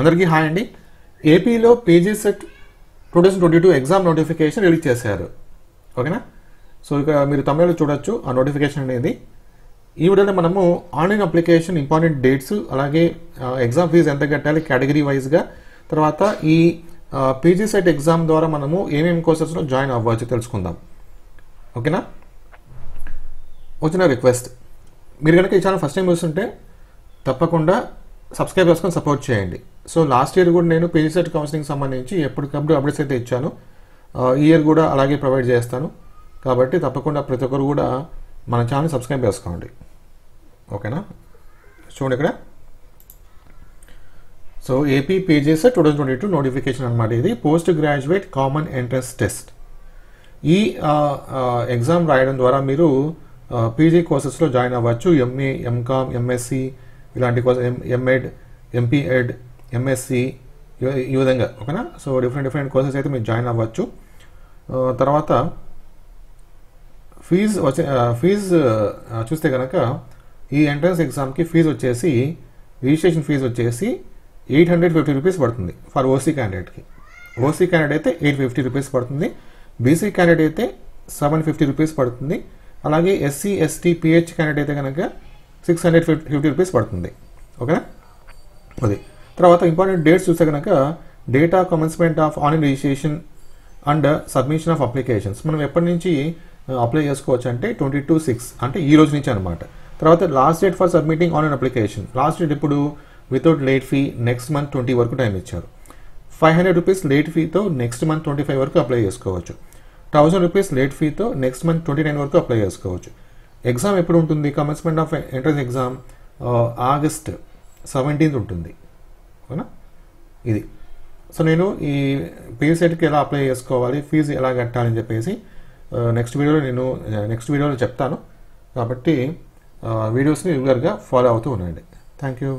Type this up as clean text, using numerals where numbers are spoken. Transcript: అందరికీ హాయ్ అండి. ఏపీలో PG CET 2022 exam notification release చేశారు. ఓకేనా? సో ఇక్కడ మీరు తమిళలో చూడొచ్చు ఆ నోటిఫికేషన్ అనేది. ఈ వీడియోలో మనము ఆన్లైన్ అప్లికేషన్ ఇంపార్టెంట్ డేట్స్, అలాగే ఎగ్జామ్ ఫీజు ఎంత కట్టాలి కేటగిరీ వైజ్గా, తర్వాత ఈ పీజీ సెట్ ఎగ్జామ్ ద్వారా మనము ఏమేమి కోర్సెస్లో జాయిన్ అవ్వచ్చు తెలుసుకుందాం. ఓకేనా? వచ్చిన రిక్వెస్ట్, మీరు కనుక ఈ ఛానల్ ఫస్ట్ టైం చూస్తుంటే తప్పకుండా సబ్స్క్రైబ్ చేసుకొని సపోర్ట్ చేయండి. సో లాస్ట్ ఇయర్ కూడా నేను పీజీ సెట్ కౌన్సిలింగ్ సంబంధించి ఎప్పటికప్పుడు అప్డేట్స్ అయితే ఇచ్చాను. ఈ ఇయర్ కూడా అలాగే ప్రొవైడ్ చేస్తాను. కాబట్టి తప్పకుండా ప్రతి ఒక్కరు కూడా మన ఛానల్ సబ్స్క్రైబ్ చేసుకోండి. ఓకేనా? చూడండి ఇక్కడ, so AP PG CET 2022 notification అనమాట. ఇది post graduate common entrance test. ఈ ఎగ్జామ్ రాయడం ద్వారా మీరు పీజీ కోర్సెస్లో జాయిన్ అవ్వచ్చు. ఎంఏ, ఎంకామ్, ఎంఎస్సి ఇలాంటి కోర్సెస్, ఎంఎడ్, ఎంపీఎడ్, ఎంఎస్సి ఈ విధంగా. ఓకేనా? సో డిఫరెంట్ కోర్సెస్ అయితే మీరు జాయిన్ అవ్వచ్చు. తర్వాత ఫీజు చూస్తే కనుక ఈ ఎంట్రన్స్ ఎగ్జామ్కి ఫీజు వచ్చేసి, రిజిస్ట్రేషన్ ఫీజు వచ్చేసి 850 రూపీస్ పడుతుంది ఫర్ ఓసీ క్యాండిడేట్కి. ఓసీ క్యాండిడేట్ అయితే 850 రూపీస్ పడుతుంది. బీసీ క్యాండిడేట్ అయితే 750 రూపీస్ పడుతుంది. అలాగే ఎస్సీ, ఎస్టీ, పిహెచ్ క్యాండిడేట్ అయితే కనుక 650 రూపీస్ పడుతుంది. ఓకేనా? అది. తర్వాత ఇంపార్టెంట్ డేట్స్ చూస్తే కనుక, date of commencement of online registration and submission of applications. మనం ఎప్పటి నుంచి అప్లై చేసుకోవచ్చు అంటే 22/6, అంటే ఈ రోజు నుంచి అనమాట. తర్వాత last date for submitting online application, last date ఇప్పుడు without late fee next month 20 వరకు టైం ఇచ్చారు. 500 రూపీస్ లేట్ ఫీతో నెక్స్ట్ మంత్ 25 వరకు అప్లై చేసుకోవచ్చు. 1000 రూపీస్ లేట్ ఫీతో నెక్స్ట్ మంత్ 29 వరకు అప్లై చేసుకోవచ్చు. ఎగ్జామ్ ఎప్పుడు ఉంటుంది? Commencement of entrance exam August 17 ఉంటుంది. ఓకేనా? ఇది. సో నేను ఈ పీజీ సెట్కి ఎలా అప్లై చేసుకోవాలి, ఫీజు ఎలా కట్టాలని చెప్పేసి నెక్స్ట్ వీడియోలో చెప్తాను. కాబట్టి వీడియోస్ని రెగ్యులర్గా ఫాలో అవుతూ ఉండండి. Thank you.